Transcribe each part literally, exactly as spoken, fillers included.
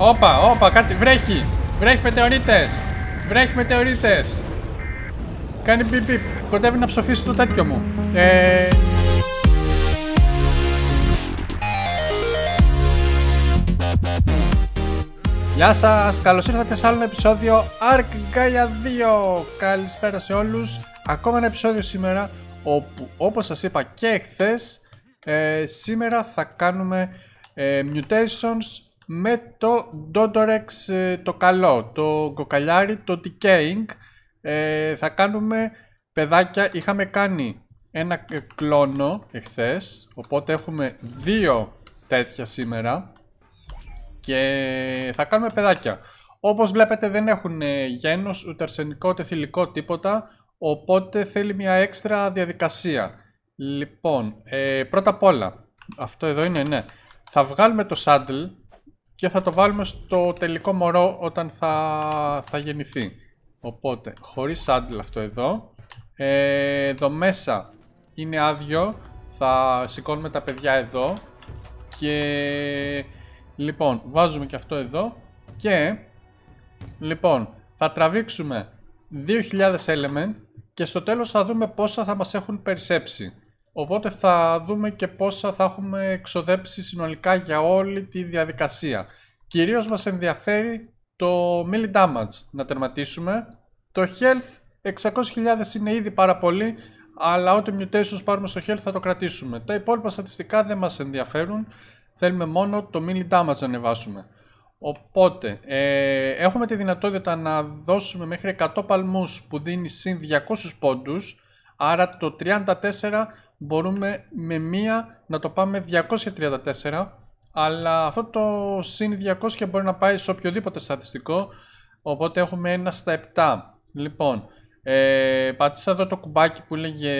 Όπα, όπα, κάτι βρέχει. Βρέχει μετεωρίτες. Βρέχει μετεωρίτες. Κάνει πιπ πιπ. Κοντεύει να ψοφήσει το τέτοιο μου. Ε... Γεια σας, καλώς ήρθατε σε άλλο ένα επεισόδιο ARK GAIA δύο. Καλησπέρα σε όλους. Ακόμα ένα επεισόδιο σήμερα, όπου όπως σας είπα και χθες, ε, σήμερα θα κάνουμε ε, mutations με το DodoRex, ε, το καλό, το κοκαλιάρι, το Decaying. ε, Θα κάνουμε παιδάκια, είχαμε κάνει ένα κλόνο εχθές, οπότε έχουμε δύο τέτοια σήμερα και θα κάνουμε παιδάκια. Όπως βλέπετε δεν έχουν γένος, ούτε αρσενικό, ούτε θηλυκό, τίποτα, οπότε θέλει μια έξτρα διαδικασία. Λοιπόν, ε, πρώτα απ' όλα, αυτό εδώ είναι, ναι, θα βγάλουμε το saddle και θα το βάλουμε στο τελικό μωρό όταν θα, θα γεννηθεί. Οπότε, χωρίς saddle αυτό εδώ. Ε, εδώ μέσα είναι άδειο, θα σηκώνουμε τα παιδιά εδώ και... Λοιπόν, βάζουμε και αυτό εδώ και λοιπόν, θα τραβήξουμε δύο χιλιάδες element και στο τέλος θα δούμε πόσα θα μας έχουν περισσέψει. Οπότε θα δούμε και πόσα θα έχουμε εξοδέψει συνολικά για όλη τη διαδικασία. Κυρίως μας ενδιαφέρει το melee damage να τερματίσουμε. Το health εξακόσιες χιλιάδες είναι ήδη πάρα πολύ, αλλά ό,τι mutations πάρουμε στο health θα το κρατήσουμε. Τα υπόλοιπα στατιστικά δεν μας ενδιαφέρουν. Θέλουμε μόνο το melee damage να ανεβάσουμε. Οπότε, ε, έχουμε τη δυνατότητα να δώσουμε μέχρι εκατό παλμούς που δίνει συν διακόσιους πόντους. Άρα το τριάντα τέσσερα μπορούμε με μία να το πάμε διακόσια τριάντα τέσσερα. Αλλά αυτό το συν διακόσια μπορεί να πάει σε οποιοδήποτε στατιστικό. Οπότε έχουμε ένα στα επτά. Λοιπόν, ε, πατήσα εδώ το κουμπάκι που λέγε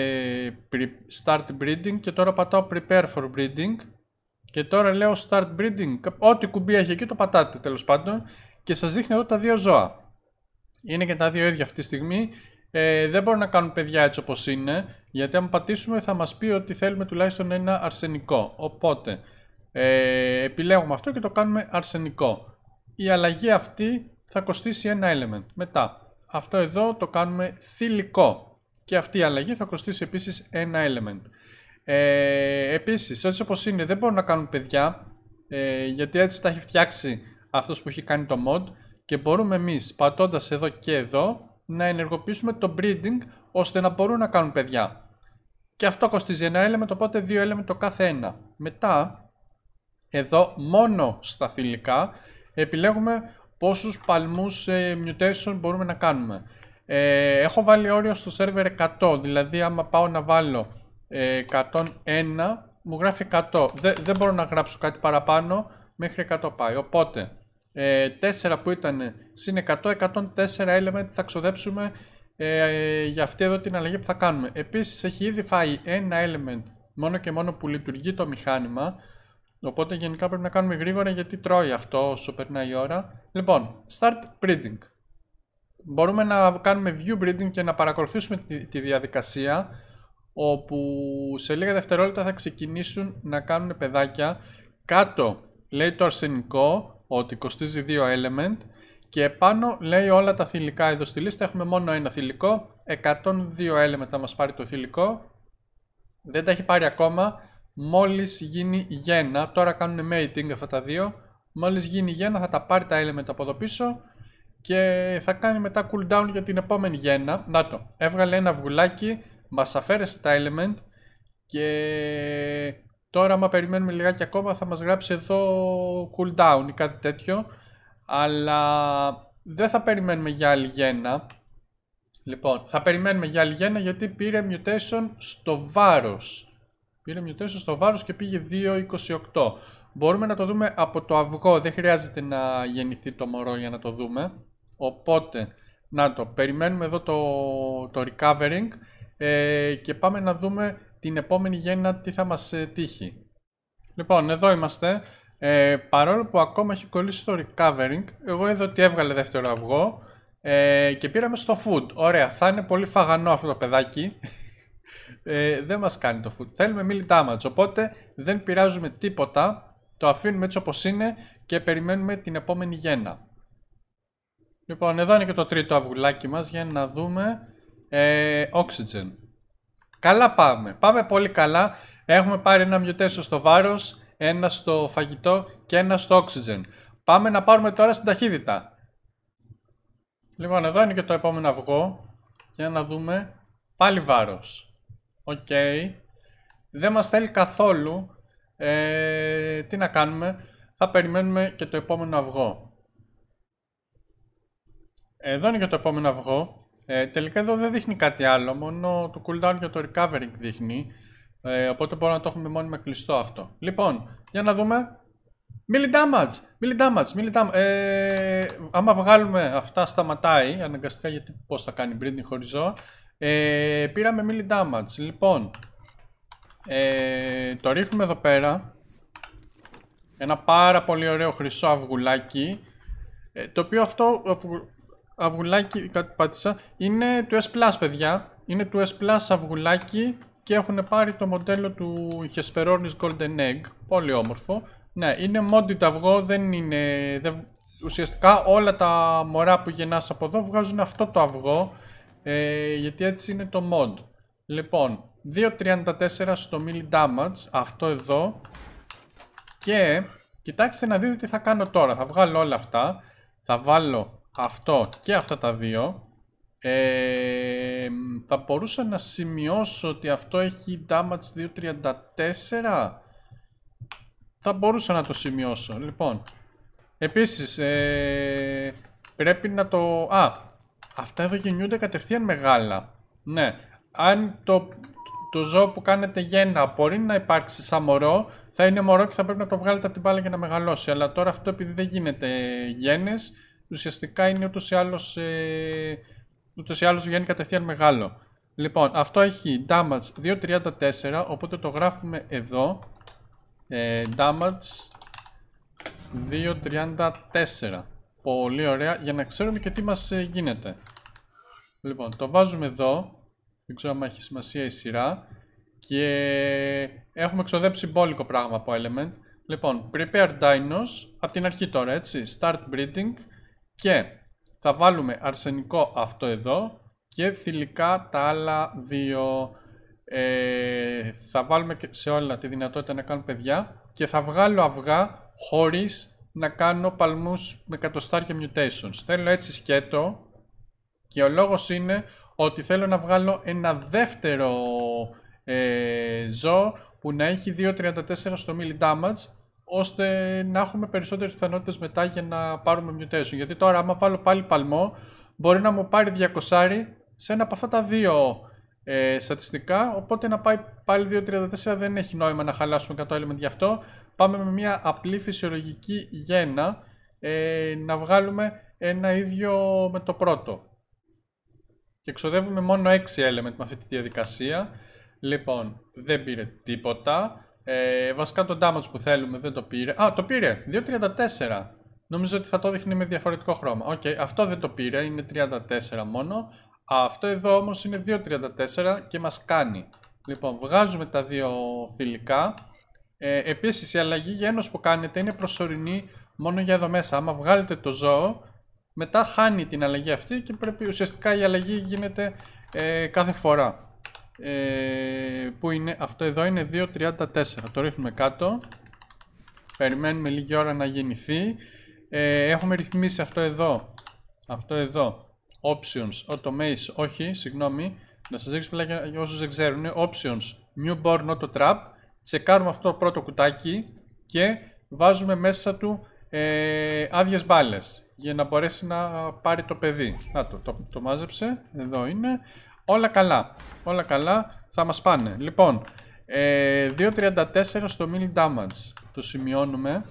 Start Breeding και τώρα πατάω Prepare for Breeding. Και τώρα λέω Start Breeding, ό,τι κουμπί έχει εκεί το πατάτε τέλος πάντων και σας δείχνει εδώ τα δύο ζώα. Είναι και τα δύο ίδια αυτή τη στιγμή, ε, δεν μπορούν να κάνουν παιδιά έτσι όπως είναι, γιατί αν πατήσουμε θα μας πει ότι θέλουμε τουλάχιστον ένα αρσενικό. Οπότε ε, επιλέγουμε αυτό και το κάνουμε αρσενικό. Η αλλαγή αυτή θα κοστίσει ένα element. Μετά αυτό εδώ το κάνουμε θηλυκό και αυτή η αλλαγή θα κοστίσει επίσης ένα element. Ε, επίσης, έτσι όπως είναι, δεν μπορούν να κάνουν παιδιά, ε, γιατί έτσι τα έχει φτιάξει αυτός που έχει κάνει το mod και μπορούμε εμείς, πατώντας εδώ και εδώ, να ενεργοποιήσουμε το breeding ώστε να μπορούν να κάνουν παιδιά. Και αυτό κοστίζει ένα element, οπότε δύο element το κάθε ένα. Μετά, εδώ μόνο στα θηλυκά, επιλέγουμε πόσους παλμούς ε, mutation μπορούμε να κάνουμε. Ε, έχω βάλει όριο στο server εκατό, δηλαδή άμα πάω να βάλω εκατόν ένα μου γράφει εκατό. Δε, δεν μπορώ να γράψω κάτι παραπάνω, μέχρι εκατό πάει. Οπότε ε, τέσσερα που ήταν συν εκατό, εκατόν τέσσερα element θα ξοδέψουμε ε, για αυτή εδώ την αλλαγή που θα κάνουμε. Επίσης έχει ήδη φάει ένα element μόνο και μόνο που λειτουργεί το μηχάνημα, οπότε γενικά πρέπει να κάνουμε γρήγορα γιατί τρώει αυτό όσο περνάει η ώρα. Λοιπόν, Start Breeding. Μπορούμε να κάνουμε View Breeding και να παρακολουθήσουμε τη, τη διαδικασία, όπου σε λίγα δευτερόλεπτα θα ξεκινήσουν να κάνουν παιδάκια. Κάτω λέει το αρσενικό, ότι κοστίζει δύο element, και επάνω λέει όλα τα θηλυκά. Εδώ στη λίστα έχουμε μόνο ένα θηλυκό, εκατόν δύο element θα μας πάρει το θηλυκό. Δεν τα έχει πάρει ακόμα, μόλις γίνει γένα, τώρα κάνουν mating αυτά τα δύο, μόλις γίνει γένα θα τα πάρει τα element από εδώ πίσω και θα κάνει μετά cooldown για την επόμενη γένα. Να το, έβγαλε ένα αυγουλάκι. Μας αφαίρεσε τα element και τώρα άμα περιμένουμε λιγάκι ακόμα θα μας γράψει εδώ cooldown ή κάτι τέτοιο, αλλά δεν θα περιμένουμε για άλλη γένα. Λοιπόν, θα περιμένουμε για άλλη γένα γιατί πήρε mutation στο βάρος. Πήρε mutation στο βάρος και πήγε δύο είκοσι οκτώ. Μπορούμε να το δούμε από το αυγό, δεν χρειάζεται να γεννηθεί το μωρό για να το δούμε. Οπότε, να το, περιμένουμε εδώ το, το recovering. Ε, και πάμε να δούμε την επόμενη γέννα τι θα μας ε, τύχει. Λοιπόν, εδώ είμαστε. ε, Παρόλο που ακόμα έχει κολλήσει το recovering, εγώ είδα ότι έβγαλε δεύτερο αυγό ε, και πήραμε στο food. Ωραία, θα είναι πολύ φαγανό αυτό το παιδάκι. ε, Δεν μας κάνει το food. Θέλουμε melee damage, οπότε δεν πειράζουμε τίποτα. Το αφήνουμε έτσι όπως είναι και περιμένουμε την επόμενη γέννα. Λοιπόν, εδώ είναι και το τρίτο αυγουλάκι μας για να δούμε ε, Oxygen. Καλά πάμε, πάμε πολύ καλά. Έχουμε πάρει ένα μιωτέσιο στο βάρος, ένα στο φαγητό και ένα στο Oxygen. Πάμε να πάρουμε τώρα στην ταχύτητα. Λοιπόν, εδώ είναι και το επόμενο αυγό. Για να δούμε. Πάλι βάρος. Οκ. Okay. Δεν μας θέλει καθόλου. Ε, τι να κάνουμε. Θα περιμένουμε και το επόμενο αυγό. Εδώ είναι και το επόμενο αυγό. Ε, τελικά εδώ δεν δείχνει κάτι άλλο. Μόνο το cooldown και το recovering δείχνει. Ε, οπότε μπορούμε να το έχουμε μόνοι με κλειστό αυτό. Λοιπόν, για να δούμε. Melee damage, melee damage, melee damage. Ε, άμα βγάλουμε αυτά σταματάει αναγκαστικά, γιατί πώς θα κάνει breeding χωρίς ζώα. Ε, πήραμε melee damage. Λοιπόν, ε, το ρίχνουμε εδώ πέρα. Ένα πάρα πολύ ωραίο χρυσό αυγουλάκι. Ε, το οποίο αυτό αυγου, αυγουλάκι, κάτι πάτησα, είναι του S+, παιδιά. Είναι του S+ αυγουλάκι και έχουν πάρει το μοντέλο του Hesperonis Golden Egg. Πολύ όμορφο. Ναι, είναι modded αυγό, δεν είναι... Δεν, ουσιαστικά όλα τα μωρά που γεννάς από εδώ βγάζουν αυτό το αυγό, ε, γιατί έτσι είναι το mod. Λοιπόν, δύο τριάντα τέσσερα στο melee damage, αυτό εδώ. Και κοιτάξτε να δείτε τι θα κάνω τώρα. Θα βγάλω όλα αυτά, θα βάλω αυτό και αυτά τα δύο. Ε, θα μπορούσα να σημειώσω ότι αυτό έχει damage δύο τριάντα τέσσερα. Θα μπορούσα να το σημειώσω. Λοιπόν, επίσης ε, πρέπει να το... Α, αυτά εδώ γεννιούνται κατευθείαν μεγάλα. Ναι, αν το, το ζώο που κάνετε γέννα μπορεί να υπάρξει σαν μωρό, θα είναι μωρό και θα πρέπει να το βγάλετε από την μπάλα για να μεγαλώσει. Αλλά τώρα αυτό, επειδή δεν γίνεται γένες, ουσιαστικά είναι ούτως ή άλλως, ε, ούτως ή άλλως βγαίνει κατευθείαν μεγάλο. Λοιπόν, αυτό έχει damage δύο τριάντα τέσσερα, οπότε το γράφουμε εδώ. Ε, damage δύο τριάντα τέσσερα. Πολύ ωραία, για να ξέρουμε και τι μας ε, γίνεται. Λοιπόν, το βάζουμε εδώ. Δεν ξέρω αν έχει σημασία η σειρά. Και έχουμε εξοδέψει μπόλικο πράγμα από element. Λοιπόν, prepare dinos. Από την αρχή τώρα, έτσι, start breeding. Και θα βάλουμε αρσενικό αυτό εδώ και θηλυκά τα άλλα δύο. Ε, θα βάλουμε και σε όλα τη δυνατότητα να κάνουν παιδιά και θα βγάλω αυγά χωρίς να κάνω παλμούς με εκατοστάρια mutations. Θέλω έτσι σκέτο και ο λόγος είναι ότι θέλω να βγάλω ένα δεύτερο ε, ζώο που να έχει δύο τριάντα τέσσερα στο melee damage, ώστε να έχουμε περισσότερες πιθανότητες μετά για να πάρουμε mutation. Γιατί τώρα άμα βάλω πάλι παλμό μπορεί να μου πάρει διακόσια σε ένα από αυτά τα δύο Ε, στατιστικά, οπότε να πάει πάλι δύο τριάντα τέσσερα δεν έχει νόημα να χαλάσουμε εκατό element γι' αυτό. Πάμε με μια απλή φυσιολογική γέννα ε, να βγάλουμε ένα ίδιο με το πρώτο. Και εξοδεύουμε μόνο έξι element με αυτή τη διαδικασία. Λοιπόν, δεν πήρε τίποτα. Ε, βασικά το damage που θέλουμε δεν το πήρε. Α, το πήρε! δύο τριάντα τέσσερα. Νομίζω ότι θα το δείχνει με διαφορετικό χρώμα. Οκ, okay, αυτό δεν το πήρε, είναι τριάντα τέσσερα μόνο. Αυτό εδώ όμως είναι δύο τριάντα τέσσερα και μας κάνει. Λοιπόν, βγάζουμε τα δύο θηλυκά. Ε, επίσης η αλλαγή γένος που κάνετε είναι προσωρινή μόνο για εδώ μέσα. Άμα βγάλετε το ζώο, μετά χάνει την αλλαγή αυτή και πρέπει, ουσιαστικά η αλλαγή γίνεται ε, κάθε φορά. Ε, που είναι, αυτό εδώ είναι δύο τριάντα τέσσερα. Το ρίχνουμε κάτω. Περιμένουμε λίγη ώρα να γεννηθεί. Ε, έχουμε ρυθμίσει αυτό εδώ. Αυτό εδώ. Options, automation, όχι, συγγνώμη, να σας δείξω πολλά για όσους δεν ξέρουν. Options, newborn auto trap. Τσεκάρουμε αυτό το πρώτο κουτάκι και βάζουμε μέσα του ε, άδειες μπάλες για να μπορέσει να πάρει το παιδί. Να το, το, το μάζεψε, εδώ είναι. Όλα καλά, όλα καλά, θα μας πάνε. Λοιπόν, ε, δύο τριάντα τέσσερα στο melee damage. Το σημειώνουμε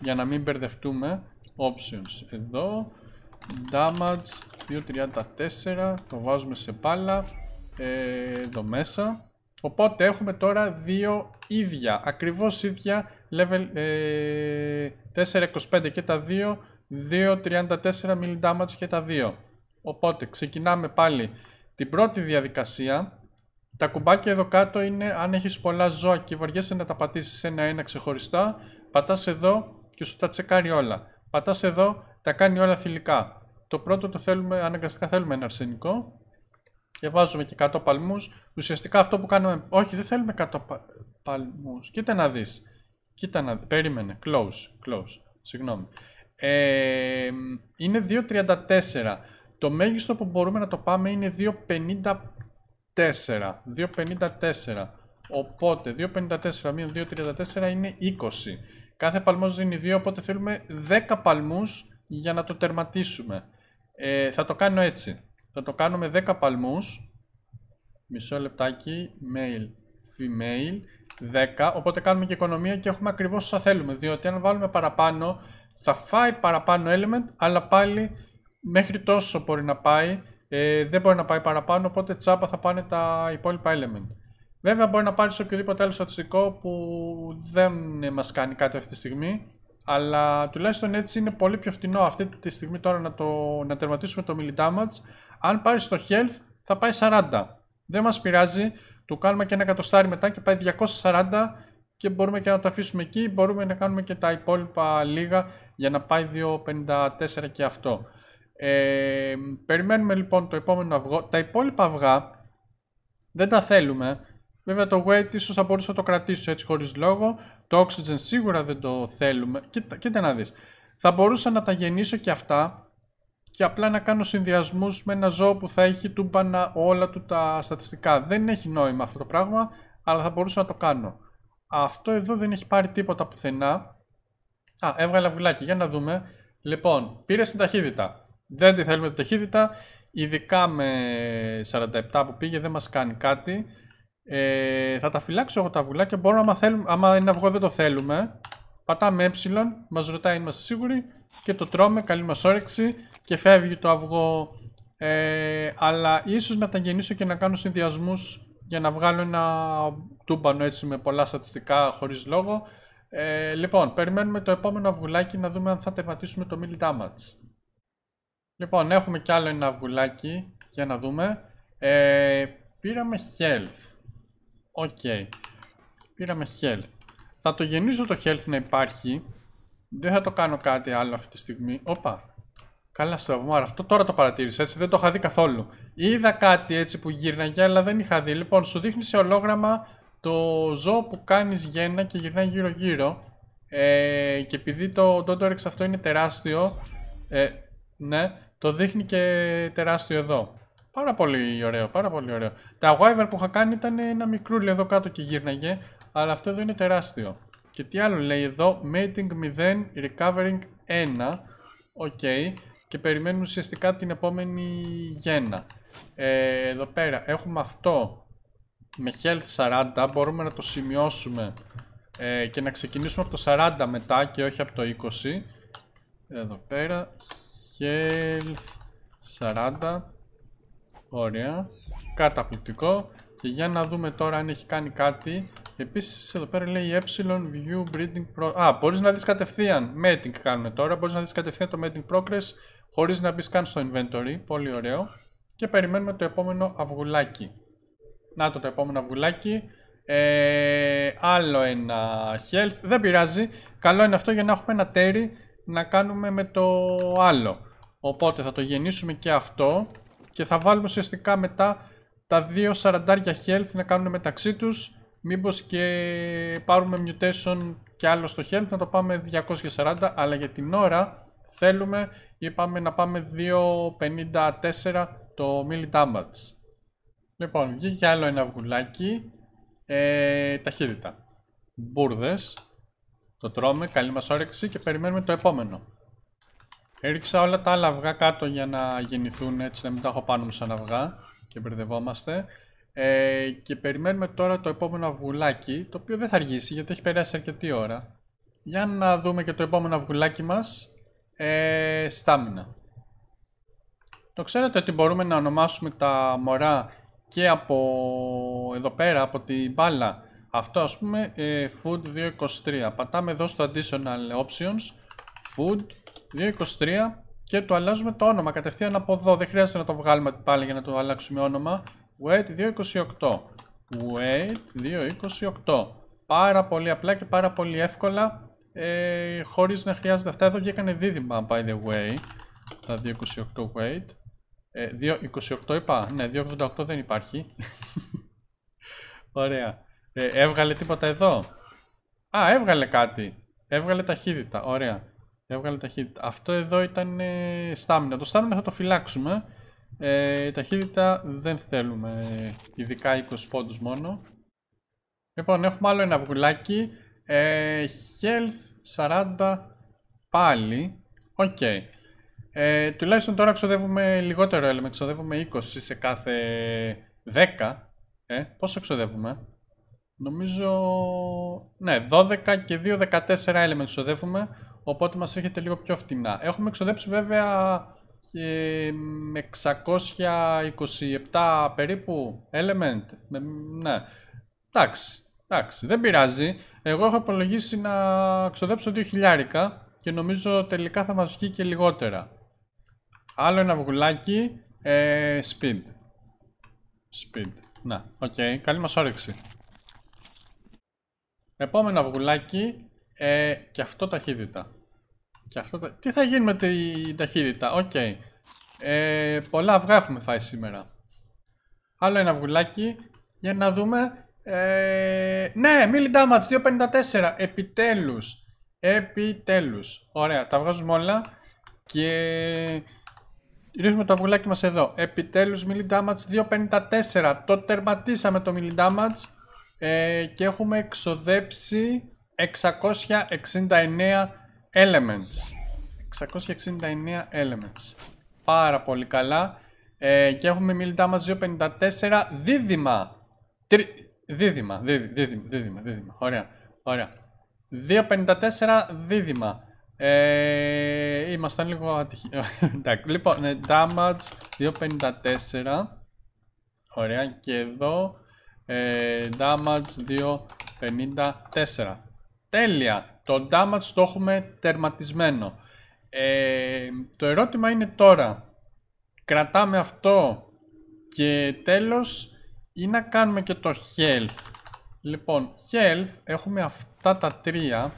για να μην μπερδευτούμε. Options, εδώ. Damage δύο τριάντα τέσσερα, το βάζουμε σε μπάλα ε, εδώ μέσα. Οπότε έχουμε τώρα δύο ίδια, ακριβώς ίδια level ε, τετρακόσια είκοσι πέντε και τα δύο, δύο τριάντα τέσσερα melee damage και τα δύο. Οπότε ξεκινάμε πάλι την πρώτη διαδικασία. Τα κουμπάκια εδώ κάτω είναι αν έχεις πολλά ζώα και βαριέσαι να τα πατήσεις ένα-ένα ξεχωριστά. Πατάς εδώ και σου τα τσεκάρει όλα. Πατάς εδώ, τα κάνει όλα θηλυκά. Το πρώτο το θέλουμε, αναγκαστικά θέλουμε ένα αρσενικό. Και βάζουμε και εκατό παλμούς. Ουσιαστικά αυτό που κάνουμε... Όχι, δεν θέλουμε εκατό πα... παλμούς. Κοίτα να δεις. Κοίτα να δεις. Περίμενε. Close. Close. Συγγνώμη. Ε, είναι δύο κόμμα τριάντα τέσσερα. Το μέγιστο που μπορούμε να το πάμε είναι δύο κόμμα πενήντα τέσσερα. δύο κόμμα πενήντα τέσσερα. Οπότε δύο κόμμα πενήντα τέσσερα μείον δύο κόμμα τριάντα τέσσερα είναι είκοσι. Κάθε παλμός δίνει δύο, οπότε θέλουμε δέκα παλμούς για να το τερματίσουμε. Ε, θα το κάνω έτσι. Θα το κάνω με δέκα παλμούς. Μισό λεπτάκι. Male, female. δέκα. Οπότε κάνουμε και οικονομία και έχουμε ακριβώς όσα θέλουμε. Διότι αν βάλουμε παραπάνω, θα φάει παραπάνω element, αλλά πάλι μέχρι τόσο μπορεί να πάει. Ε, δεν μπορεί να πάει παραπάνω, οπότε τσάπα θα πάνε τα υπόλοιπα element. Βέβαια μπορεί να πάρεις οποιοδήποτε άλλο στατιστικό που δεν μας κάνει κάτι αυτή τη στιγμή, αλλά τουλάχιστον έτσι είναι πολύ πιο φτηνό αυτή τη στιγμή τώρα να, το, να τερματίσουμε το melee damage. Αν πάρεις το health θα πάει σαράντα. Δεν μας πειράζει, του κάνουμε και ένα εκατοστάρι μετά και πάει διακόσια σαράντα και μπορούμε και να το αφήσουμε εκεί. Μπορούμε να κάνουμε και τα υπόλοιπα λίγα για να πάει δύο κόμμα πενήντα τέσσερα και αυτό. Ε, περιμένουμε λοιπόν το επόμενο αυγό. Τα υπόλοιπα αυγά δεν τα θέλουμε. Βέβαια το weight ίσως θα μπορούσα να το κρατήσω έτσι χωρίς λόγο. Το oxygen σίγουρα δεν το θέλουμε. Κοίτα, κοίτα να δεις. Θα μπορούσα να τα γεννήσω και αυτά και απλά να κάνω συνδυασμούς με ένα ζώο που θα έχει τούμπανα όλα του τα στατιστικά. Δεν έχει νόημα αυτό το πράγμα, αλλά θα μπορούσα να το κάνω. Αυτό εδώ δεν έχει πάρει τίποτα πουθενά. Α, έβγαλα αυγουλάκι, για να δούμε. Λοιπόν, πήρε την ταχύτητα. Δεν τη θέλουμε την ταχύτητα. Ειδικά με σαράντα επτά που πήγε δεν μας κάνει κάτι. Ε, θα τα φυλάξω εγώ τα αυγουλάκια. Μπορώ άμα, θέλουμε, άμα είναι αυγό δεν το θέλουμε. Πατάμε ε, μας ρωτάει, είμαστε σίγουροι και το τρώμε, καλή μας όρεξη και φεύγει το αυγό. ε, Αλλά ίσως να τα γεννήσω και να κάνω συνδυασμούς για να βγάλω ένα τούμπανο έτσι με πολλά στατιστικά χωρίς λόγο. ε, Λοιπόν, περιμένουμε το επόμενο αυγουλάκι να δούμε αν θα τερματίσουμε το melee damage. Λοιπόν, έχουμε κι άλλο ένα αυγουλάκι για να δούμε. ε, Πήραμε health. Οκ, okay. Πήραμε health. Θα το γεννήσω το health να υπάρχει. Δεν θα το κάνω κάτι άλλο αυτή τη στιγμή. Όπα, καλά στραβουμάρα, αυτό τώρα το παρατήρησα έτσι, δεν το είχα δει καθόλου. Είδα κάτι έτσι που γύρναγε αλλά δεν είχα δει. Λοιπόν, σου δείχνει σε ολόγραμμα το ζώο που κάνεις γέννα και γυρνάει γύρω γύρω. ε, Και επειδή το DodoRex αυτό είναι τεράστιο, ε, ναι, το δείχνει και τεράστιο εδώ. Πάρα πολύ ωραίο, πάρα πολύ ωραίο. Τα Wyvern που είχα κάνει ήταν ένα μικρούλι εδώ κάτω και γύρναγε, αλλά αυτό εδώ είναι τεράστιο. Και τι άλλο λέει εδώ, mating μηδέν, recovering ένα. Οκ, okay. Και περιμένουμε ουσιαστικά την επόμενη γέννα. Ε, εδώ πέρα έχουμε αυτό με health σαράντα, μπορούμε να το σημειώσουμε ε, και να ξεκινήσουμε από το σαράντα μετά και όχι από το είκοσι. Εδώ πέρα, health σαράντα. Ωραία, καταπληκτικό. Και για να δούμε τώρα αν έχει κάνει κάτι. Επίσης εδώ πέρα λέει ε view breeding pro... Α, μπορείς να δεις κατευθείαν, mating κάνουμε τώρα. Μπορείς να δεις κατευθείαν το mating progress χωρίς να μπεις καν στο inventory, πολύ ωραίο. Και περιμένουμε το επόμενο αυγουλάκι. Να το το επόμενο αυγουλάκι. ε, Άλλο ένα health, δεν πειράζει. Καλό είναι αυτό για να έχουμε ένα τέρι να κάνουμε με το άλλο. Οπότε θα το γεννήσουμε και αυτό. Και θα βάλουμε ουσιαστικά μετά τα δύο σαραντάρια health να κάνουν μεταξύ τους. Μήπως και πάρουμε mutation και άλλο στο health να το πάμε διακόσια σαράντα. Αλλά για την ώρα θέλουμε, είπαμε να πάμε δύο κόμμα πενήντα τέσσερα το melee damage. Λοιπόν, βγήκε άλλο ένα αυγουλάκι. ε, Ταχύτητα. Μπούρδες. Το τρώμε, καλή μας όρεξη και περιμένουμε το επόμενο. Έριξα όλα τα άλλα αυγά κάτω για να γεννηθούν έτσι να μην τα έχω πάνω μου σαν αυγά και μπερδευόμαστε. ε, Και περιμένουμε τώρα το επόμενο αυγουλάκι, το οποίο δεν θα αργήσει γιατί έχει περάσει αρκετή ώρα. Για να δούμε και το επόμενο αυγουλάκι μας. ε, Στάμινα. Το ξέρετε ότι μπορούμε να ονομάσουμε τα μωρά και από εδώ πέρα, από την μπάλα. Αυτό ας πούμε ε, food διακόσια είκοσι τρία. Πατάμε εδώ στο additional options food δύο κόμμα είκοσι τρία και το αλλάζουμε το όνομα κατευθείαν από εδώ. Δεν χρειάζεται να το βγάλουμε πάλι για να το αλλάξουμε όνομα. Weight δύο κόμμα είκοσι οκτώ. Weight δύο κόμμα είκοσι οκτώ. Πάρα πολύ απλά και πάρα πολύ εύκολα. ε, χωρίς να χρειάζεται αυτά. Εδώ βγήκανε δίδυμα, by the way, τα δύο κόμμα είκοσι οκτώ weight. Ε, δύο κόμμα είκοσι οκτώ είπα, ναι, δύο κόμμα ογδόντα οκτώ δεν υπάρχει. Ωραία. Ε, έβγαλε τίποτα εδώ. Α, έβγαλε κάτι. Έβγαλε ταχύτητα, ωραία. Έβγαλε ταχύτητα. Αυτό εδώ ήταν ε, στάμινα. Το στάμινα θα το φυλάξουμε. Ε, ταχύτητα δεν θέλουμε, ειδικά είκοσι πόντους μόνο. Λοιπόν, έχουμε άλλο ένα βγουλάκι. Ε, health σαράντα πάλι. Οκ. Okay. Ε, τουλάχιστον τώρα ξοδεύουμε λιγότερο έλεγχο. Ξοδεύουμε είκοσι σε κάθε δέκα. Ε, πόσο ξοδεύουμε? Νομίζω... ναι, δώδεκα και δύο, δεκατέσσερα elements ξοδεύουμε, οπότε μας έρχεται λίγο πιο φτηνά. Έχουμε ξοδέψει βέβαια ε, με εξακόσια είκοσι επτά περίπου element. Ε, ναι, εντάξει, εντάξει, δεν πειράζει. Εγώ έχω υπολογίσει να ξοδέψω δύο χιλιάδες και νομίζω τελικά θα μας βγει και λιγότερα. Άλλο ένα βγουλάκι, ε, speed. Speed, να, οκ, okay. Καλή μας όρεξη. Επόμενο αυγουλάκι, ε, και αυτό ταχύτητα. Και αυτό τα... τι θα γίνει με την ταχύτητα, οκ. Okay. Ε, πολλά αυγά έχουμε φάει σήμερα. Άλλο ένα αυγουλάκι, για να δούμε. Ε, ναι, melee damage διακόσια πενήντα τέσσερα, επιτέλους. Επιτέλους, ωραία, τα βγάζουμε όλα και ρίχνουμε το αυγουλάκι μας εδώ. Επιτέλους melee damage διακόσια πενήντα τέσσερα, το τερματίσαμε το melee damage. Ε, και έχουμε εξοδέψει εξακόσια εξήντα εννέα elements. εξακόσια εξήντα εννέα elements. Πάρα πολύ καλά. Ε, και έχουμε melee damage διακόσια πενήντα τέσσερα δίδυμα. Τρι... Δίδυμα, δίδυμα, δίδυμα, δίδυμα, δίδυμα. Ωραία, ωραία. διακόσια πενήντα τέσσερα δίδυμα. Ε, ήμασταν λίγο ατυχεί. Λοιπόν, damage διακόσια πενήντα τέσσερα. Ωραία, και εδώ. Ε, damage διακόσια πενήντα τέσσερα. Τέλεια! Το damage το έχουμε τερματισμένο. ε, Το ερώτημα είναι τώρα, κρατάμε αυτό και τέλος ή να κάνουμε και το health? Λοιπόν, health έχουμε αυτά τα τρία,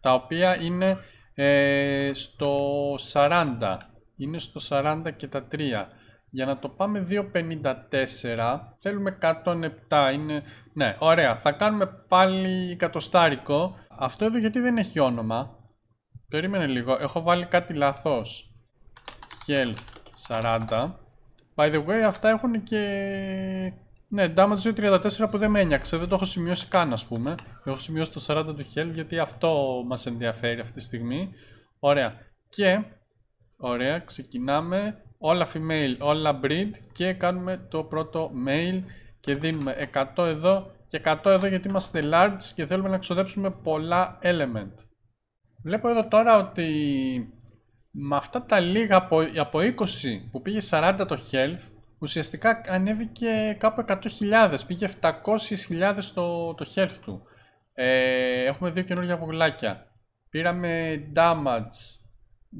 τα οποία είναι ε, στο σαράντα. Είναι στο σαράντα και τα τρία. Για να το πάμε διακόσια πενήντα τέσσερα, θέλουμε εκατόν επτά, είναι... ναι, ωραία, θα κάνουμε πάλι εκατοστάρικο. Αυτό εδώ γιατί δεν έχει όνομα? Περίμενε λίγο, έχω βάλει κάτι λαθός. Health σαράντα. By the way, αυτά έχουν και... ναι, damage διακόσια τριάντα τέσσερα που δεν με ένιαξε, δεν το έχω σημειώσει καν, ας πούμε. Έχω σημειώσει το σαράντα του health γιατί αυτό μας ενδιαφέρει αυτή τη στιγμή. Ωραία, και... ωραία, ξεκινάμε. Όλα female, όλα breed και κάνουμε το πρώτο male και δίνουμε εκατό εδώ και εκατό εδώ γιατί είμαστε large και θέλουμε να ξοδέψουμε πολλά element. Βλέπω εδώ τώρα ότι με αυτά τα λίγα από, από είκοσι που πήγε σαράντα το health, ουσιαστικά ανέβηκε κάπου εκατό χιλιάδες, πήγε επτακόσιες χιλιάδες το, το health του. Ε, έχουμε δύο καινούργια βουλάκια. Πήραμε damage.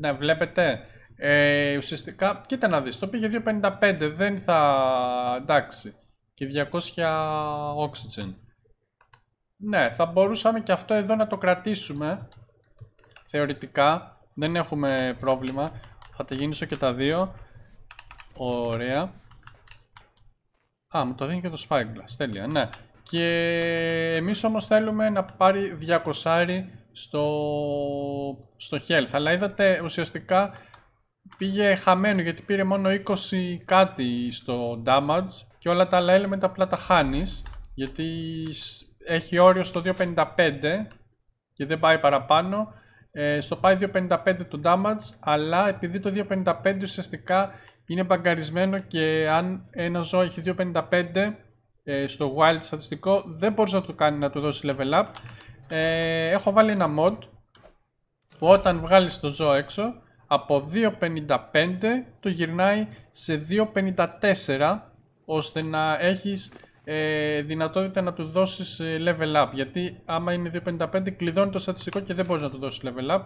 Ναι, βλέπετε. Ε, ουσιαστικά, κοίτα να δεις, το πήγε διακόσια πενήντα πέντε, δεν θα... εντάξει, και διακόσια oxygen. Ναι, θα μπορούσαμε και αυτό εδώ να το κρατήσουμε. Θεωρητικά, δεν έχουμε πρόβλημα. Θα τα γίνησω και τα δύο. Ωραία. Α, μου το δίνει και το spyglass, τέλεια, ναι. Και εμείς όμως θέλουμε να πάρει διακόσια στο... στο health. Αλλά είδατε ουσιαστικά... πήγε χαμένο γιατί πήρε μόνο είκοσι κάτι στο damage και όλα τα άλλα element απλά τα χάνεις γιατί έχει όριο στο διακόσια πενήντα πέντε και δεν πάει παραπάνω. ε, Στο πάει διακόσια πενήντα πέντε το damage, αλλά επειδή το διακόσια πενήντα πέντε ουσιαστικά είναι μπαγκαρισμένο και αν ένα ζώο έχει διακόσια πενήντα πέντε ε, στο wild στατιστικό δεν μπορείς να το κάνει να του δώσει level up. ε, Έχω βάλει ένα mod που όταν βγάλεις το ζώο έξω από διακόσια πενήντα πέντε το γυρνάει σε διακόσια πενήντα τέσσερα ώστε να έχεις ε, δυνατότητα να του δώσεις level up, γιατί άμα είναι διακόσια πενήντα πέντε κλειδώνει το στατιστικό και δεν μπορείς να του δώσεις level up.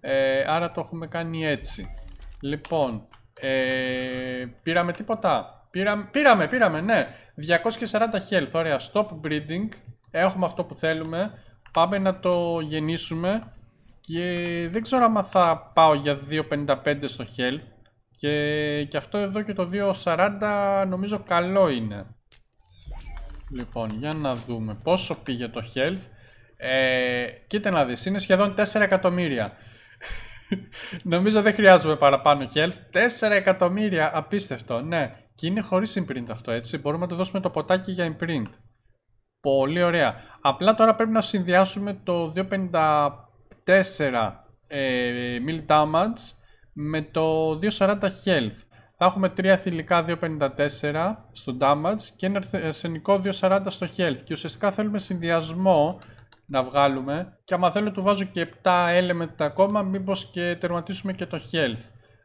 ε, Άρα το έχουμε κάνει έτσι. Λοιπόν, ε, πήραμε τίποτα? Πήρα, πήραμε, πήραμε, ναι, διακόσια σαράντα health, ωραία, stop breeding. Έχουμε αυτό που θέλουμε. Πάμε να το γεννήσουμε και δεν ξέρω άμα θα πάω για δύο πενήντα πέντε στο health και, και αυτό εδώ και το δύο σαράντα νομίζω καλό είναι. Λοιπόν, για να δούμε πόσο πήγε το health. Ε, κοίτα να δεις, είναι σχεδόν τέσσερα εκατομμύρια. Νομίζω δεν χρειάζομαι παραπάνω health. Τέσσερα εκατομμύρια, απίστευτο, ναι. Και είναι χωρίς imprint αυτό, έτσι. Μπορούμε να το δώσουμε το ποτάκι για imprint. Πολύ ωραία. Απλά τώρα πρέπει να συνδυάσουμε το δύο πενήντα τέσσερα ε, mill damage με το δύο σαράντα health. Θα έχουμε τρία θηλυκά δύο πενήντα τέσσερα στο damage και ένα αρσενικό δύο σαράντα στο health. Και ουσιαστικά θέλουμε συνδυασμό να βγάλουμε. Και άμα θέλω του βάζω και επτά element ακόμα, μήπως και τερματίσουμε και το health.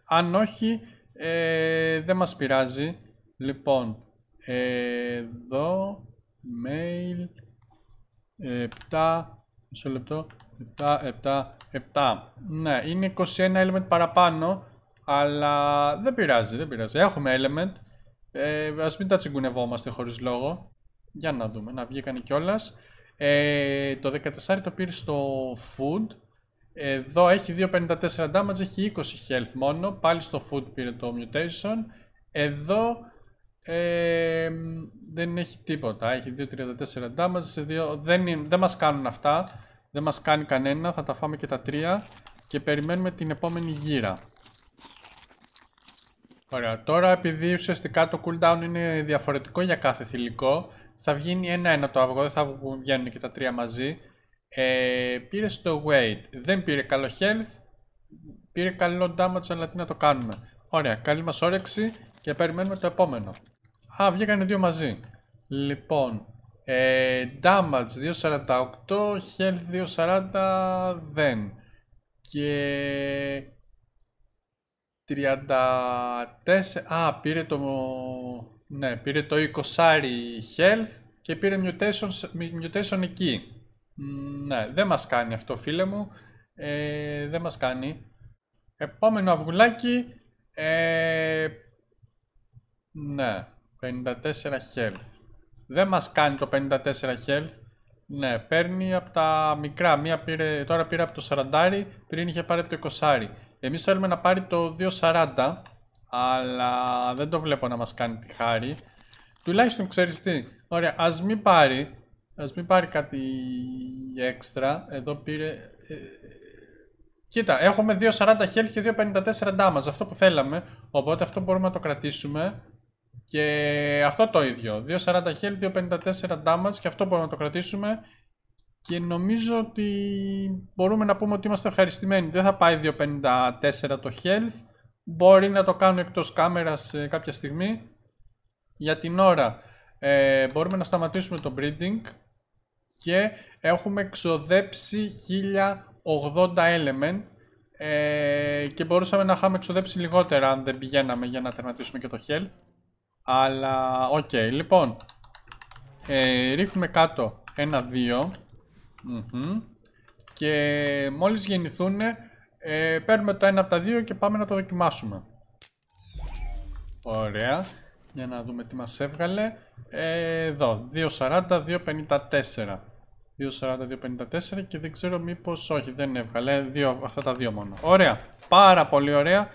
Αν όχι, ε, δεν μας πειράζει. Λοιπόν, ε, εδώ... Mail επτά, μισό λεπτό, επτά, επτά, επτά. Ναι, είναι είκοσι ένα element παραπάνω, αλλά δεν πειράζει, δεν πειράζει. Έχουμε element, ε, ας μην τα τσιγκουνευόμαστε χωρίς λόγο. Για να δούμε, να βγήκανε κιόλας. Ε, το δεκατέσσερα το πήρε στο food. Εδώ έχει δύο πενήντα τέσσερα damage, έχει είκοσι health μόνο. Πάλι στο food πήρε το mutation. Εδώ... Ε, δεν έχει τίποτα, έχει δύο τριάντα τέσσερα damage σε δύο... δεν, είναι, δεν μας κάνουν αυτά, δεν μας κάνει κανένα, θα τα φάμε και τα τρία και περιμένουμε την επόμενη γύρα. Ωραία, τώρα επειδή ουσιαστικά το cooldown είναι διαφορετικό για κάθε θηλυκό, θα βγει ένα-ένα το αυγό, δεν θα βγαίνουν και τα τρία μαζί. ε, Πήρε στο weight, δεν πήρε καλό health, πήρε καλό damage, αλλά τι να το κάνουμε. Ωραία, καλή μας όρεξη και περιμένουμε το επόμενο. Α, βγήκανε δύο μαζί. Λοιπόν, ε, damage δύο σαράντα οκτώ, health δύο σαράντα δεν. Και τριάντα τέσσερα, α, πήρε το, ναι, πήρε το είκοσι health και πήρε mutation, mutation εκεί. Ναι, δεν μας κάνει αυτό, φίλε μου, ε, δεν μας κάνει. Επόμενο αυγουλάκι, ε, ναι, πενήντα τέσσερα health. Δεν μας κάνει το πενήντα τέσσερα health. Ναι, παίρνει από τα μικρά. Μία πήρε, τώρα πήρε από το σαράντα, πριν είχε πάρει από το είκοσι. Εμείς θέλουμε να πάρει το δύο σαράντα, αλλά δεν το βλέπω να μας κάνει τη χάρη. Τουλάχιστον ξέρεις τι. Ωραία, ας μην πάρει, ας μην πάρει κάτι έξτρα. Εδώ πήρε... Ε, κοίτα, έχουμε δύο σαράντα health και δύο πενήντα τέσσερα damage, αυτό που θέλαμε. Οπότε αυτό μπορούμε να το κρατήσουμε. Και αυτό το ίδιο, δύο σαράντα health, δύο πενήντα τέσσερα damage, και αυτό μπορούμε να το κρατήσουμε. Και νομίζω ότι μπορούμε να πούμε ότι είμαστε ευχαριστημένοι. Δεν θα πάει δύο πενήντα τέσσερα το health. Μπορεί να το κάνω εκτός κάμερας κάποια στιγμή. Για την ώρα ε, μπορούμε να σταματήσουμε το breeding. Και έχουμε ξοδέψει χίλια ογδόντα element, ε, και μπορούσαμε να είχαμε ξοδέψει λιγότερα αν δεν πηγαίναμε για να τερματίσουμε και το health. Αλλά, οκ, okay, λοιπόν, ε, ρίχνουμε κάτω ένα-δύο mm-hmm. και μόλις γεννηθούν, ε, παίρνουμε το ένα από τα δύο και πάμε να το δοκιμάσουμε. Ωραία, για να δούμε τι μας έβγαλε. ε, Εδώ, δύο σαράντα, δύο πενήντα τέσσερα, δύο σαράντα, δύο πενήντα τέσσερα και δεν ξέρω μήπως, όχι, δεν έβγαλε, δύο, αυτά τα δύο μόνο. Ωραία, πάρα πολύ ωραία.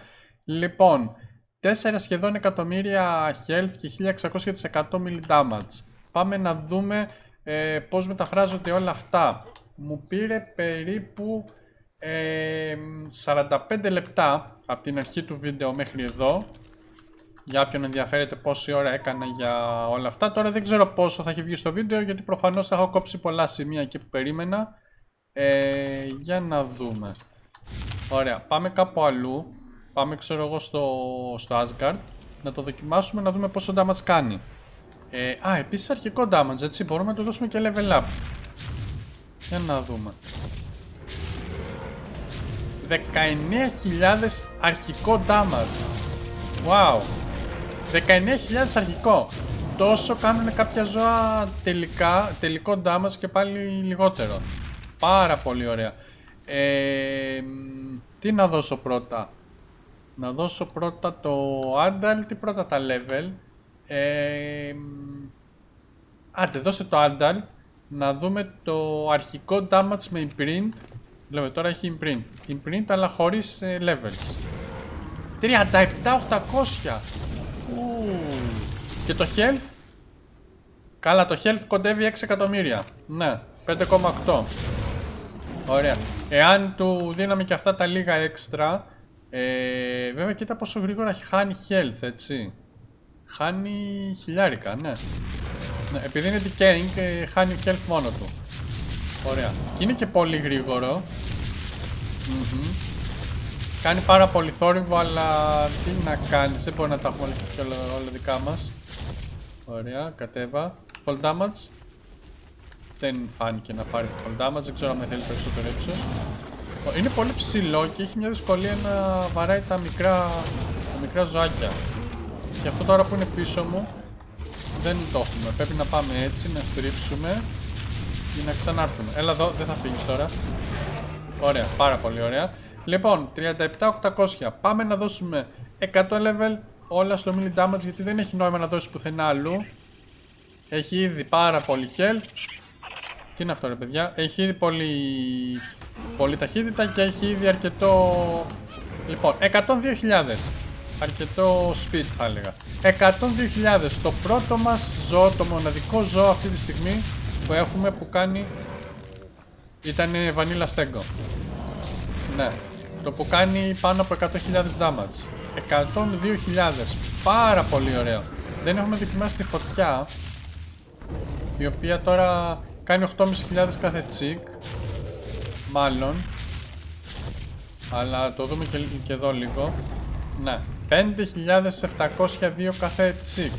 Λοιπόν, τέσσερα σχεδόν εκατομμύρια health και χίλια εξακόσια τοις εκατό mill damage. Πάμε να δούμε ε, πώς μεταφράζονται όλα αυτά. Μου πήρε περίπου ε, σαράντα πέντε λεπτά από την αρχή του βίντεο μέχρι εδώ. Για όποιον ενδιαφέρεται πόση ώρα έκανα για όλα αυτά. Τώρα δεν ξέρω πόσο θα έχει βγει στο βίντεο, γιατί προφανώς θα έχω κόψει πολλά σημεία εκεί που περίμενα. ε, Για να δούμε. Ωραία, πάμε κάπου αλλού. Πάμε, ξέρω εγώ, στο, στο Asgard. Να το δοκιμάσουμε, να δούμε πόσο damage κάνει. ε, Α, επίσης αρχικό damage, έτσι, μπορούμε να το δώσουμε και level up. Για να δούμε, δεκαεννέα χιλιάδες αρχικό damage. Wow, δεκαεννέα χιλιάδες αρχικό. Τόσο κάνουν κάποια ζώα τελικά, τελικό damage και πάλι λιγότερο. Πάρα πολύ ωραία. ε, Τι να δώσω πρώτα. Να δώσω πρώτα το Adult ή πρώτα τα level. Ε, άντε, δώσε το Adult να δούμε το αρχικό damage με imprint. Βλέπετε τώρα έχει imprint. Imprint αλλά χωρίς ε, levels. τριάντα επτά χιλιάδες οκτακόσια. Και το health. Καλά, το health κοντεύει έξι εκατομμύρια. Ναι, πέντε κόμμα οκτώ. Ωραία. Εάν του δίναμε και αυτά τα λίγα έξτρα. Ε, βέβαια κοίτα πόσο γρήγορα χάνει health, έτσι. Χάνει χιλιάρικα, ναι. Ναι, επειδή είναι decaying, ε, χάνει health μόνο του. Ωραία. Και είναι και πολύ γρήγορο. Mm-hmm. Κάνει πάρα πολύ θόρυβο, αλλά τι να κάνεις, δεν μπορεί να τα έχουμε και όλα, όλα δικά μας. Ωραία, κατέβα. Full damage. Δεν φάνηκε να πάρει full damage, δεν ξέρω αν θέλει περισσότερο ύψος. Είναι πολύ ψηλό και έχει μια δυσκολία να βαράει τα μικρά, τα μικρά ζωάκια. Και αυτό τώρα που είναι πίσω μου δεν το έχουμε. Πρέπει να πάμε έτσι, να στρίψουμε και να ξανάρθουμε. Έλα εδώ, δεν θα φύγεις τώρα. Ωραία, πάρα πολύ ωραία. Λοιπόν, τριάντα επτά χιλιάδες οκτακόσια. Πάμε να δώσουμε εκατό level όλα στο mini damage, γιατί δεν έχει νόημα να δώσει πουθενά αλλού. Έχει ήδη πάρα πολύ health. Τι είναι αυτό ρε παιδιά, έχει ήδη πολύ, πολύ ταχύτητα και έχει ήδη αρκετό... Λοιπόν, εκατόν δύο χιλιάδες. Αρκετό speed θα έλεγα. εκατόν δύο χιλιάδες το πρώτο μας ζώο, το μοναδικό ζώο αυτή τη στιγμή που έχουμε που κάνει... Ήταν Vanilla Stego. Ναι, το που κάνει πάνω από εκατό χιλιάδες damage. εκατόν δύο χιλιάδες, πάρα πολύ ωραίο. Δεν έχουμε δοκιμάσει τη φωτιά, η οποία τώρα... Κάνει οκτώ χιλιάδες πεντακόσια κάθε τσικ, μάλλον. Αλλά το δούμε και, και εδώ λίγο. Ναι, πέντε χιλιάδες επτακόσια δύο κάθε τσικ.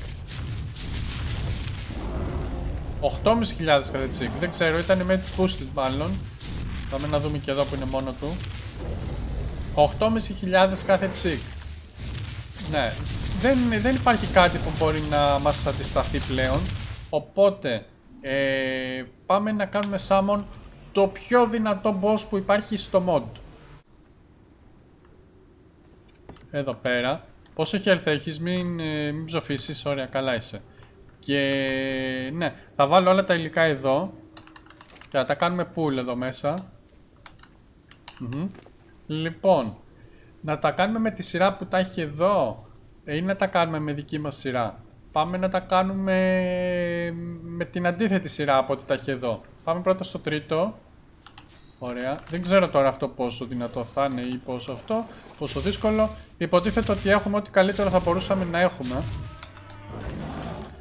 οκτώ χιλιάδες πεντακόσια κάθε τσικ, δεν ξέρω, ήταν με boosted μάλλον. Πάμε να δούμε και εδώ που είναι μόνο του. οκτώ χιλιάδες πεντακόσια κάθε τσικ. Ναι, δεν, δεν υπάρχει κάτι που μπορεί να μας αντισταθεί πλέον. Οπότε... Ε, πάμε να κάνουμε summon το πιο δυνατό boss που υπάρχει στο mod. Εδώ πέρα. Πόσο health έχεις, μην, ε, μην ψοφήσεις, ωραία, καλά είσαι. Και ναι, θα βάλω όλα τα υλικά εδώ και θα τα κάνουμε pull εδώ μέσα. Mm-hmm. Λοιπόν, να τα κάνουμε με τη σειρά που τα έχει εδώ ή να τα κάνουμε με δική μας σειρά? Πάμε να τα κάνουμε με την αντίθετη σειρά από ό,τι τα έχει εδώ. Πάμε πρώτα στο τρίτο. Ωραία. Δεν ξέρω τώρα αυτό πόσο δυνατό θα είναι ή πόσο αυτό, πόσο δύσκολο. Υποτίθεται ότι έχουμε ό,τι καλύτερο θα μπορούσαμε να έχουμε.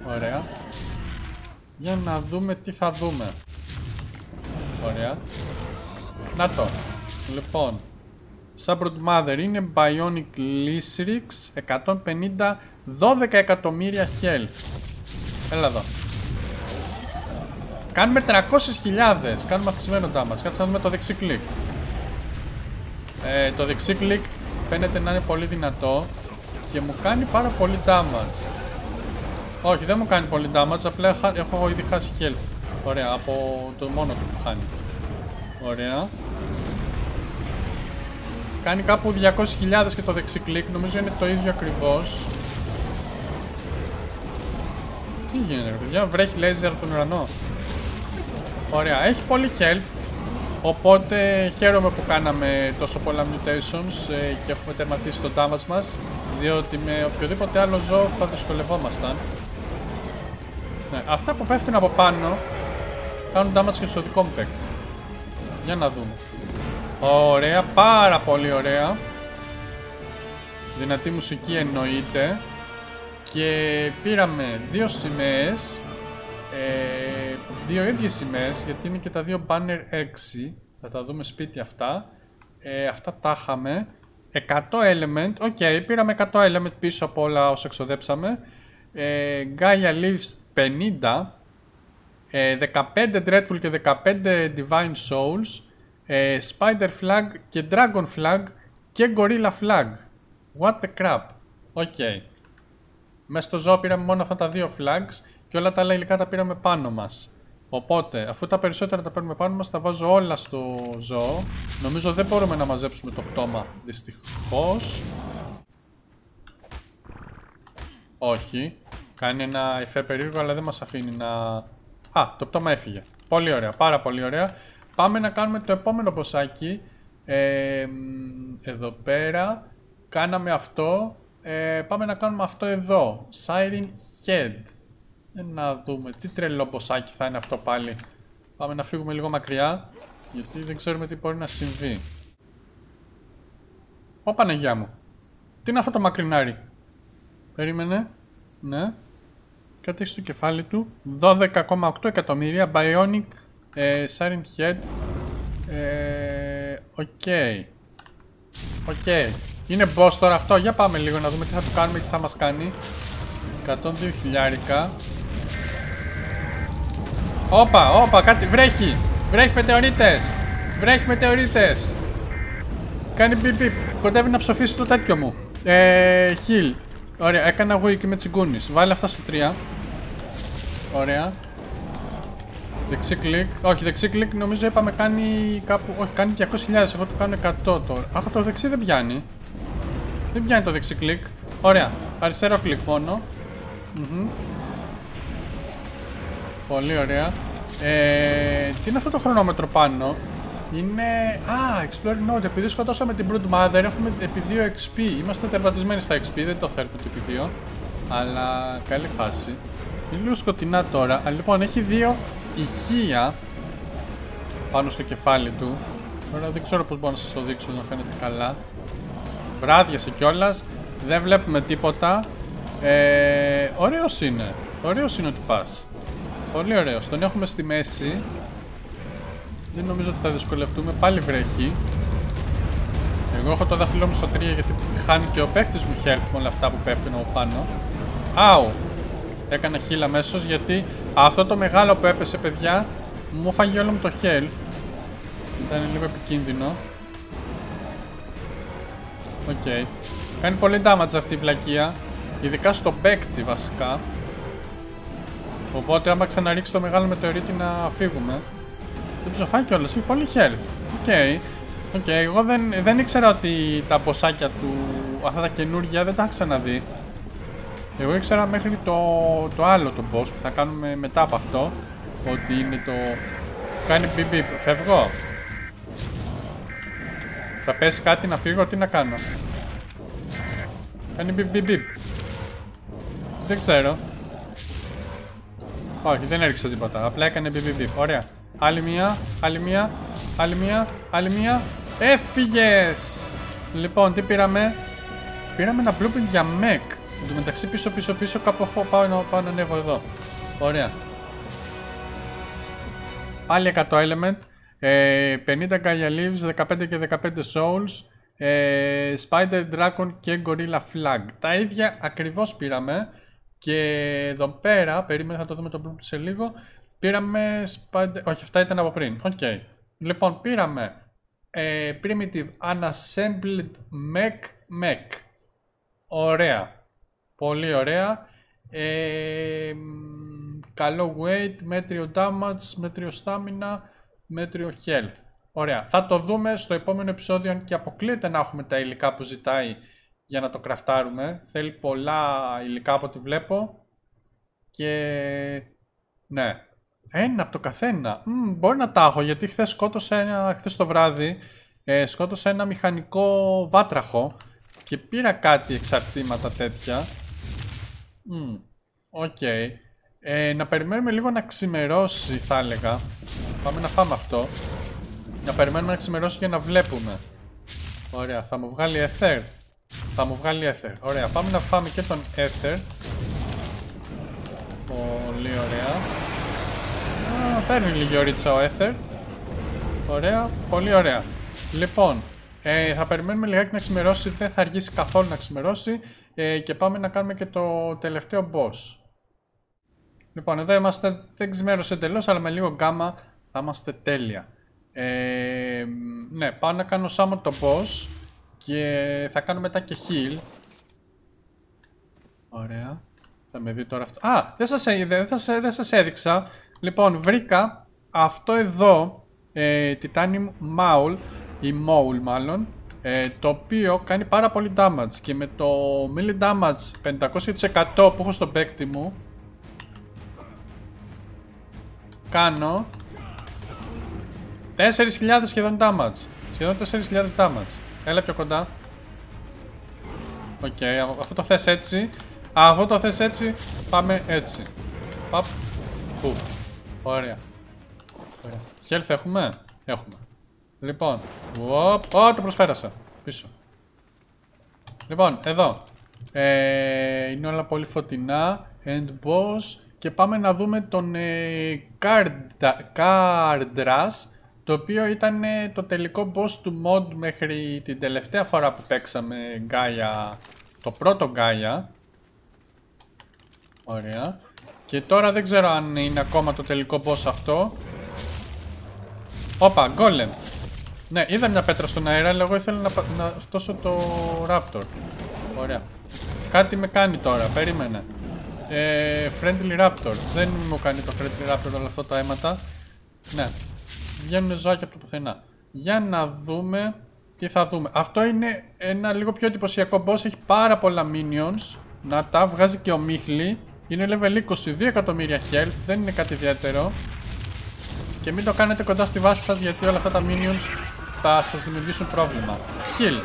Ωραία. Για να δούμε τι θα δούμε. Ωραία. Να το. Λοιπόν. Sabertooth Mother είναι Bionic Lysrix εκατόν πενήντα. δώδεκα εκατομμύρια health. Έλα εδώ. Κάνουμε τριακόσιες χιλιάδες. Κάνουμε αυξημένο damage. Κάτσε να δούμε το δεξί κλικ. ε, Το δεξί κλικ φαίνεται να είναι πολύ δυνατό και μου κάνει πάρα πολύ damage. Όχι, δεν μου κάνει πολύ damage, απλά έχω ήδη χάσει health. Ωραία, από το μόνο που μου χάνει. Ωραία. Κάνει κάπου διακόσιες χιλιάδες και το δεξί κλικ. Νομίζω είναι το ίδιο ακριβώς. Τι γίνεται ρε παιδιά, βρέχει laser από τον ουρανό. Ωραία, έχει πολύ health. Οπότε χαίρομαι που κάναμε τόσο πολλά mutations ε, και έχουμε τερματίσει το damage μας, διότι με οποιοδήποτε άλλο ζώο θα δυσκολευόμασταν. Ναι, αυτά που πέφτουν από πάνω κάνουν damage και στο δικό μου παίκτη. Για να δούμε. Ωραία, πάρα πολύ ωραία. Δυνατή μουσική εννοείται. Και πήραμε δύο σημαίες, ε, δύο ίδιες σημαίες, γιατί είναι και τα δύο banner έξι. Θα τα δούμε σπίτι αυτά. Ε, αυτά τα είχαμε. εκατό element, οκ, okay, πήραμε εκατό element πίσω από όλα όσα εξοδέψαμε. Ε, Gaia Leaves πενήντα, ε, δεκαπέντε dreadful και δεκαπέντε divine souls, ε, spider flag και dragon flag και gorilla flag. What the crap, οκ. Okay. Μέσα στο ζώο πήραμε μόνο αυτά τα δύο flags και όλα τα άλλα υλικά τα πήραμε πάνω μας. Οπότε, αφού τα περισσότερα τα παίρνουμε πάνω μας, τα βάζω όλα στο ζώο. Νομίζω δεν μπορούμε να μαζέψουμε το πτώμα, δυστυχώς. Όχι. Κάνει ένα εφέ περίεργο, αλλά δεν μας αφήνει να... Α, το πτώμα έφυγε. Πολύ ωραία, πάρα πολύ ωραία. Πάμε να κάνουμε το επόμενο ποσάκι. Ε, εδώ πέρα. Κάναμε αυτό. Ε, πάμε να κάνουμε αυτό εδώ. Siren Head. Να δούμε. Τι τρελό ποσάκι θα είναι αυτό πάλι. Πάμε να φύγουμε λίγο μακριά. Γιατί δεν ξέρουμε τι μπορεί να συμβεί. Ω Παναγιά μου. Τι είναι αυτό το μακρινάρι. Περίμενε. Ναι. Κάτι έχει στο κεφάλι του. Δώδεκα κόμμα οκτώ εκατομμύρια. Bionic ε, Siren Head. Οκ. ε, Οκ. Okay. Okay. Είναι boss τώρα αυτό. Για πάμε λίγο να δούμε τι θα του κάνουμε και τι θα μας κάνει. Εκατόν δύο χιλιάρικα. Όπα, όπα, κάτι βρέχει. Βρέχει μετεωρίτες. Βρέχει μετεωρίτες. Κάνει πιπ πιπ. Κοντεύει να ψοφήσει το τέτοιο μου. Ε, heal. Ωραία, έκανα εγώ εκεί με τσιγκούνις. Βάλε αυτά στο τρία. Ωραία. Δεξί κλικ. Όχι, δεξί κλικ νομίζω είπαμε κάνει κάπου. Όχι, κάνει διακόσιες χιλιάδες. Εγώ το κάνω εκατό τώρα. Αχ, το δεξί δεν πιάνει. Δεν πιάνει το δεξί κλικ. Ωραία. Αριστερό κλικ μόνο. Mm-hmm. Πολύ ωραία. Ε, τι είναι αυτό το χρονόμετρο πάνω. Είναι... Α, Explore Note. Επειδή σκοτώσαμε την Brood Mother έχουμε επί δύο εξ πι. Είμαστε τερματισμένοι στα εξ πι. Δεν το θέλουμε το επί δύο. Αλλά καλή φάση. Είναι λίγο σκοτεινά τώρα. Α, λοιπόν, έχει δύο ηχεία πάνω στο κεφάλι του. Τώρα δεν ξέρω πώς μπορώ να σας το δείξω να φαίνεται καλά. Βράδιασε κιόλας. Δεν βλέπουμε τίποτα. Ε, ωραίος είναι. Ωραίος είναι ο τυπάς. Πολύ ωραίος. Τον έχουμε στη μέση. Δεν νομίζω ότι θα δυσκολευτούμε. Πάλι βρέχει. Εγώ έχω το δάχτυλό μου στο τρία γιατί χάνει και ο παίχτης μου health με όλα αυτά που πέφτουν από πάνω. Άου! Έκανα heal αμέσως γιατί αυτό το μεγάλο που έπεσε, παιδιά, μου φάγει όλο μου το health. Ήταν λίγο επικίνδυνο. Οκ. Okay. Κάνει πολύ damage αυτή η βλακεία. Ειδικά στον παίκτη βασικά. Οπότε άμα ξαναρίξει το μεγάλο μετεωρίτη να φύγουμε. Δεν ψοφάει κιόλας, έχει πολύ health. Οκ. Okay. Okay. Εγώ δεν, δεν ήξερα ότι τα ποσάκια του, αυτά τα καινούργια δεν τα είχα ξαναδεί. Εγώ ήξερα μέχρι το, το άλλο το boss που θα κάνουμε μετά από αυτό. Ότι είναι το... Κάνει πιπ πιπ, φεύγω. Θα πέσει κάτι να φύγω, τι να κάνω. Κάνει πιπ πιπ πιπ. Δεν ξέρω. Όχι, δεν έριξε τίποτα. Απλά έκανε πιπ πιπ πιπ. Ωραία. Άλλη μία, άλλη μία, άλλη μία, άλλη μία. Έφυγες! Λοιπόν, τι πήραμε. Πήραμε ένα blueprint για mech. Εν τω μεταξύ πίσω πίσω πίσω κάπου έχω πάω, πάω να ανέβω εδώ. Ωραία. Πάλι εκατό element. ε, πενήντα Gaia leaves, δεκαπέντε και δεκαπέντε souls. ε, Spider Dragon και Gorilla Flag. Τα ίδια ακριβώς πήραμε. Και εδώ πέρα, περίμενα θα το δούμε το blueprint σε λίγο. Πήραμε Spider... Όχι, αυτά ήταν από πριν. Οκ. Okay. Λοιπόν, πήραμε ε, Primitive Unassembled Mech Mech. Ωραία. Πολύ ωραία. Ε, καλό weight, μέτριο damage, μέτριο stamina, μέτριο health. Ωραία. Θα το δούμε στο επόμενο επεισόδιο, αν και αποκλείεται να έχουμε τα υλικά που ζητάει για να το κραφτάρουμε. Θέλει πολλά υλικά από ό,τι βλέπω. Και... ναι. Ένα από το καθένα. Μ, μπορεί να τα έχω, γιατί χθες σκότωσα ένα, χθες το βράδυ, ε, σκότωσα ένα μηχανικό βάτραχο και πήρα κάτι εξαρτήματα τέτοια. Οκ. Mm, okay. ε, να περιμένουμε λίγο να ξημερώσει, θα έλεγα. Πάμε να φάμε αυτό. Να περιμένουμε να ξημερώσει και να βλέπουμε. Ωραία, θα μου βγάλει Ether. Θα μου βγάλει Ether. Ωραία, πάμε να φάμε και τον Ether. Πολύ ωραία. Α, παίρνει λίγη ωρίτσα ο Ether. Ωραία, πολύ ωραία. Λοιπόν, ε, θα περιμένουμε λιγάκι να ξημερώσει. Δεν θα αργήσει καθόλου να ξημερώσει. Ε, και πάμε να κάνουμε και το τελευταίο boss. Λοιπόν, εδώ είμαστε. Δεν ξημέρωσε εντελώς, αλλά με λίγο γκάμα θα είμαστε τέλεια. Ε, ναι, πάω να κάνω summon το boss και θα κάνω μετά και heal. Ωραία. Θα με δει τώρα αυτό. Α, δεν σας, δεν σας, δεν σας έδειξα. Λοιπόν, βρήκα αυτό εδώ, ε, Titanium Maul ή Maul μάλλον, ε, το οποίο κάνει πάρα πολύ damage και με το melee damage πεντακόσια τοις εκατό που έχω στον παίκτη μου κάνω τέσσερις χιλιάδες σχεδόν damage. Σχεδόν τέσσερις χιλιάδες damage. Έλα πιο κοντά. Οκ, okay, αφού το θες έτσι. Αφού το θες έτσι, πάμε έτσι. Παπ. Πού. Ωραία. Ωραία. Health έχουμε. Έχουμε. Λοιπόν. Ω, το προσφέρασα. Πίσω. Λοιπόν, εδώ. Ε, είναι όλα πολύ φωτεινά. End boss. Και πάμε να δούμε τον ε, Καρντρας, το οποίο ήταν ε, το τελικό boss του mod μέχρι την τελευταία φορά που παίξαμε Gaia, το πρώτο Gaia. Ωραία. Και τώρα δεν ξέρω αν είναι ακόμα το τελικό boss αυτό. Όπα, Golem. Ναι, είδα μια πέτρα στον αέρα, αλλά εγώ ήθελα να, να φτώσω το Raptor. Ωραία. Κάτι με κάνει τώρα, περίμενε. Ε, friendly Raptor. Δεν μου κάνει το Friendly Raptor όλα αυτά τα αίματα. Ναι. Βγαίνουν ζωάκια από το πουθενά. Για να δούμε τι θα δούμε. Αυτό είναι ένα λίγο πιο εντυπωσιακό boss. Έχει πάρα πολλά minions. Να τα βγάζει και ο Μίχλη. Είναι level είκοσι δύο εκατομμύρια health. Δεν είναι κάτι ιδιαίτερο. Και μην το κάνετε κοντά στη βάση σας, γιατί όλα αυτά τα minions θα σας δημιουργήσουν πρόβλημα. Heal.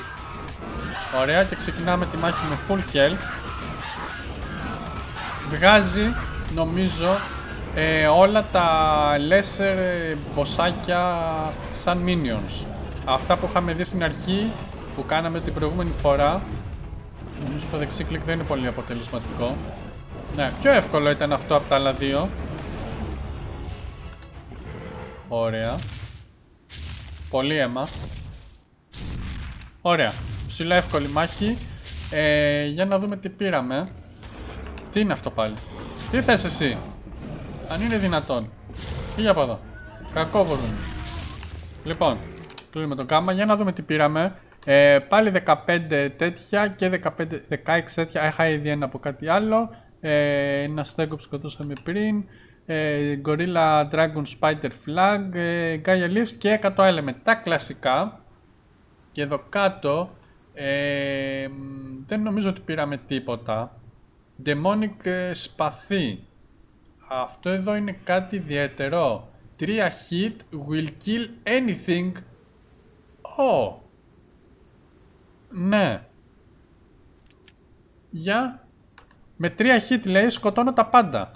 Ωραία, και ξεκινάμε τη μάχη με full health. Βγάζει, νομίζω, ε, όλα τα lesser μποσάκια σαν minions. Αυτά που είχαμε δει στην αρχή, που κάναμε την προηγούμενη φορά. Νομίζω το δεξί κλικ δεν είναι πολύ αποτελεσματικό. Ναι, πιο εύκολο ήταν αυτό από τα άλλα δύο. Ωραία. Πολύ αίμα. Ωραία, ψηλά εύκολη μάχη. ε, Για να δούμε τι πήραμε. Τι είναι αυτό πάλι. Τι θες εσύ. Αν είναι δυνατόν. Φύγε από εδώ. Κακό βουρδούνι. Λοιπόν. Κλείνουμε τον κάμα. Για να δούμε τι πήραμε. Ε, πάλι δεκαπέντε τέτοια και δεκαπέντε, δεκαέξι τέτοια. Έχα ήδη ένα από κάτι άλλο. Ε, ένα στέκο που σκοτώσαμε πριν. Ε, Gorilla Dragon Spider Flag. Ε, Gaia Leaves και εκατό element. Τα κλασικά. Και εδώ κάτω. Ε, δεν νομίζω ότι πήραμε τίποτα. Demonic Σπαθή. Αυτό εδώ είναι κάτι ιδιαίτερο. Τρία hit will kill anything. Oh. Ναι. Για. Με τρία hit λέει σκοτώνω τα πάντα.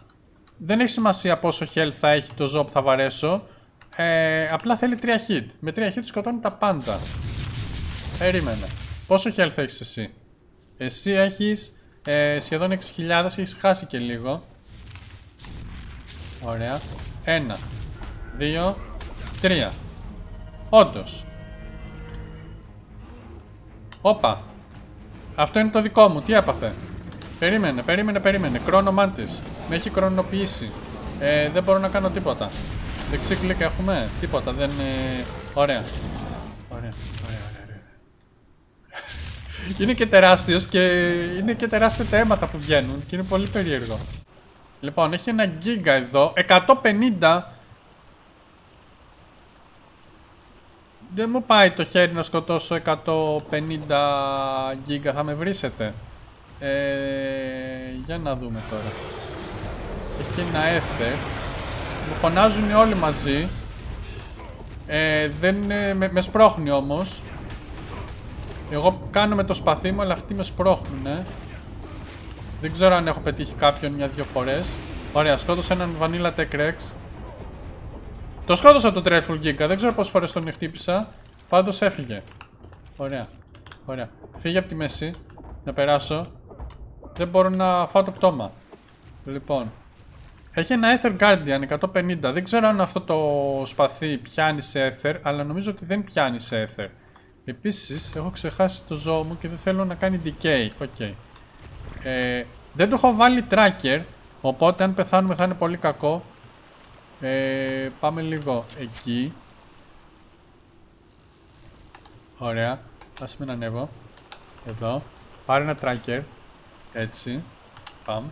Δεν έχει σημασία πόσο health θα έχει το ζώο που θα βαρέσω. ε, Απλά θέλει τρία hit. Με τρία hit σκοτώνω τα πάντα. Περίμενε. Πόσο health έχεις εσύ? Εσύ έχεις Ε, σχεδόν έξι χιλιάδες, έχεις χάσει και λίγο. Ωραία. Ένα, δύο, τρία. Όντως. Όπα. Αυτό είναι το δικό μου, τι έπαθε. Περίμενε, περίμενε, περίμενε. Κρόνομαν της. Με έχει κρονοποιήσει. ε, Δεν μπορώ να κάνω τίποτα. Δεξί κλικ έχουμε. Τίποτα, δεν... Ε, ωραία. Ωραία, ωραία, ωραία. Είναι και τεράστιος και είναι και τεράστια τα αίματα που βγαίνουν και είναι πολύ περίεργο. Λοιπόν, έχει ένα γίγκα εδώ, εκατόν πενήντα. Δεν μου πάει το χέρι να σκοτώσω εκατόν πενήντα γίγκα, θα με βρίσετε. Ε, για να δούμε τώρα. Έχει και ένα έφερ. Μου φωνάζουν όλοι μαζί. Ε, δεν, με, με σπρώχνει όμως. Εγώ κάνω με το σπαθί μου, αλλά αυτοί με σπρώχνουνε. Δεν ξέρω αν έχω πετύχει κάποιον μια-δυο φορές. Ωραία, σκότωσα έναν Vanilla Tech Rex. Το σκότωσα το Dreadful Giga, δεν ξέρω πόσες φορές τον χτύπησα. Πάντως έφυγε. Ωραία, ωραία. Φύγε από τη μέση, να περάσω. Δεν μπορώ να φάω το πτώμα. Λοιπόν. Έχει ένα Aether Guardian εκατόν πενήντα. Δεν ξέρω αν αυτό το σπαθί πιάνει σε Aether, αλλά νομίζω ότι δεν πιάνει σε Aether. Επίσης, έχω ξεχάσει το ζώο μου και δεν θέλω να κάνει decay. Okay. Ε, δεν το έχω βάλει tracker, οπότε αν πεθάνουμε θα είναι πολύ κακό. Ε, πάμε λίγο εκεί. Ωραία. Ας μην ανέβω. Εδώ. Πάρε ένα tracker. Έτσι. Παμ.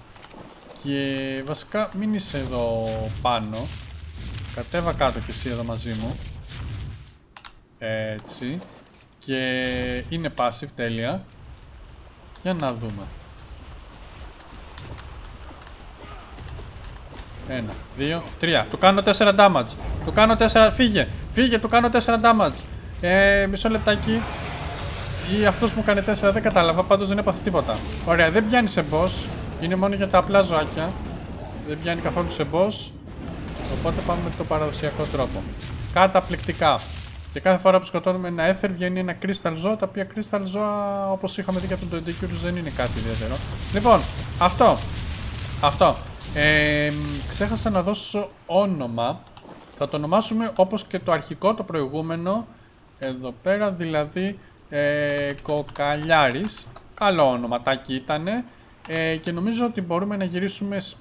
Και βασικά μην είσαι εδώ πάνω. Κατέβα κάτω κι εσύ εδώ μαζί μου. Έτσι. Και είναι passive, τέλεια. Για να δούμε. Ένα, δύο, τρία. Του κάνω τέσσερα damage. Του κάνω τέσσερα. Φύγε! Φύγε, του κάνω τέσσερα damage. Ε, μισό λεπτάκι. Ή αυτό μου κάνει τέσσερα, δεν κατάλαβα. Πάντως δεν έπαθε τίποτα. Ωραία, δεν πιάνει σε boss. Είναι μόνο για τα απλά ζωάκια. Δεν πιάνει καθόλου σε boss. Οπότε πάμε με το παραδοσιακό τρόπο. Καταπληκτικά. Και κάθε φορά που σκοτώνουμε ένα έθερ βγαίνει ένα κρίσταλ ζώο. Τα οποία κρίσταλ ζώα, όπως είχαμε δει και από τον Ντεκιούρους, δεν είναι κάτι ιδιαίτερο. Λοιπόν, αυτό. Αυτό. Ε, ξέχασα να δώσω όνομα. Θα το ονομάσουμε όπως και το αρχικό, το προηγούμενο. Εδώ πέρα δηλαδή ε, Κοκαλιάρης. Καλό ονοματάκι ήτανε. ε, Και νομίζω ότι μπορούμε να γυρίσουμε σ...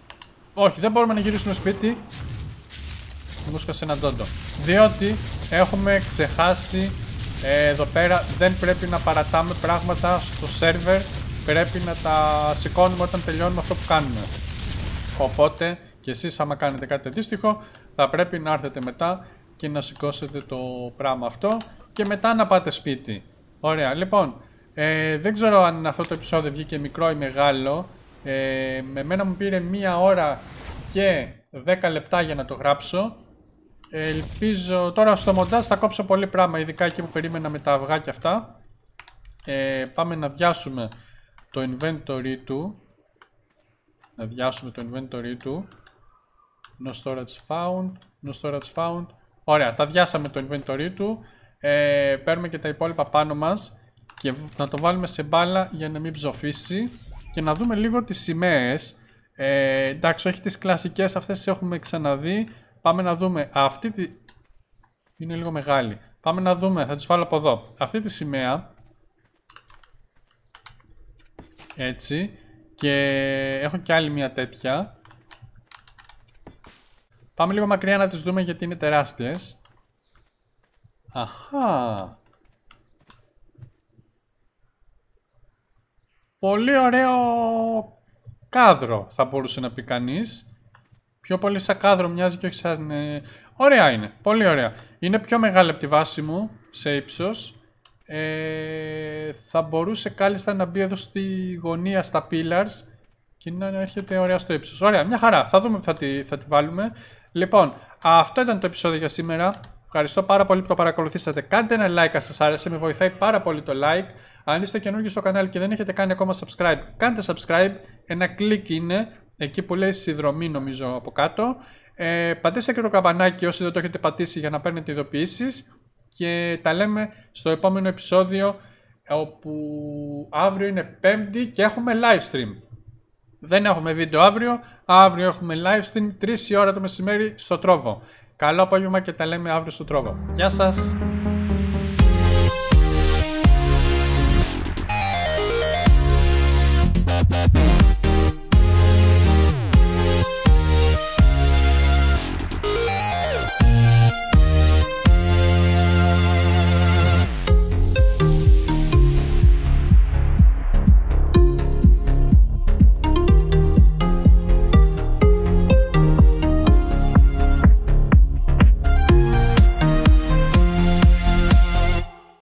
Όχι, δεν μπορούμε να γυρίσουμε σπίτι. Βούσκασε έναν τόντο. Διότι έχουμε ξεχάσει ε, εδώ πέρα δεν πρέπει να παρατάμε πράγματα στο σερβερ. Πρέπει να τα σηκώνουμε όταν τελειώνουμε αυτό που κάνουμε. Οπότε και εσείς άμα κάνετε κάτι αντίστοιχο θα πρέπει να έρθετε μετά και να σηκώσετε το πράγμα αυτό και μετά να πάτε σπίτι. Ωραία, λοιπόν, ε, δεν ξέρω αν αυτό το επεισόδιο βγήκε μικρό ή μεγάλο. ε, Εμένα μου πήρε μία ώρα και δέκα λεπτά για να το γράψω. ε, Ελπίζω τώρα στο μοντάζ θα κόψω πολύ πράγμα, ειδικά εκεί που περίμενα με τα αυγά και αυτά. ε, Πάμε να διάσουμε το inventory του. Να διάσουμε το inventory του. No storage found. No storage found. Ωραία, τα διάσαμε το inventory του. ε, Παίρνουμε και τα υπόλοιπα πάνω μας. Και να το βάλουμε σε μπάλα για να μην ψοφήσει. Και να δούμε λίγο τις σημαίες. ε, Εντάξει, όχι τις κλασικές, αυτές τις έχουμε ξαναδεί. Πάμε να δούμε αυτή τη... Είναι λίγο μεγάλη. Πάμε να δούμε, θα τις βάλω από εδώ. Αυτή τη σημαία. Έτσι. Και έχω και άλλη μια τέτοια. Πάμε λίγο μακριά να τις δούμε γιατί είναι τεράστιες. Αχα. Πολύ ωραίο κάδρο θα μπορούσε να πει κανείς. Πιο πολύ σαν κάδρο μοιάζει και όχι σαν... Ωραία είναι, πολύ ωραία. Είναι πιο μεγάλη από τη βάση μου σε ύψος. Ε, θα μπορούσε κάλλιστα να μπει εδώ στη γωνία στα pillars και να έρχεται ωραία στο ύψος. Ωραία, μια χαρά, θα δούμε που θα τη, θα τη βάλουμε. Λοιπόν, αυτό ήταν το επεισόδιο για σήμερα. Ευχαριστώ πάρα πολύ που το παρακολουθήσατε. Κάντε ένα like αν σας άρεσε, με βοηθάει πάρα πολύ το like. Αν είστε καινούργοι στο κανάλι και δεν έχετε κάνει ακόμα subscribe, κάντε subscribe. Ένα κλικ είναι εκεί που λέει συνδρομή νομίζω από κάτω. ε, Πατήστε και το καμπανάκι όσοι δεν το έχετε πατήσει για να παίρνετε ειδοποιήσεις. Και τα λέμε στο επόμενο επεισόδιο, όπου αύριο είναι Πέμπτη και έχουμε live stream. Δεν έχουμε βίντεο αύριο, αύριο έχουμε live stream τρεις η ώρα το μεσημέρι στο Τρόβο. Καλό απόγευμα και τα λέμε αύριο στο Τρόβο. Γεια σας!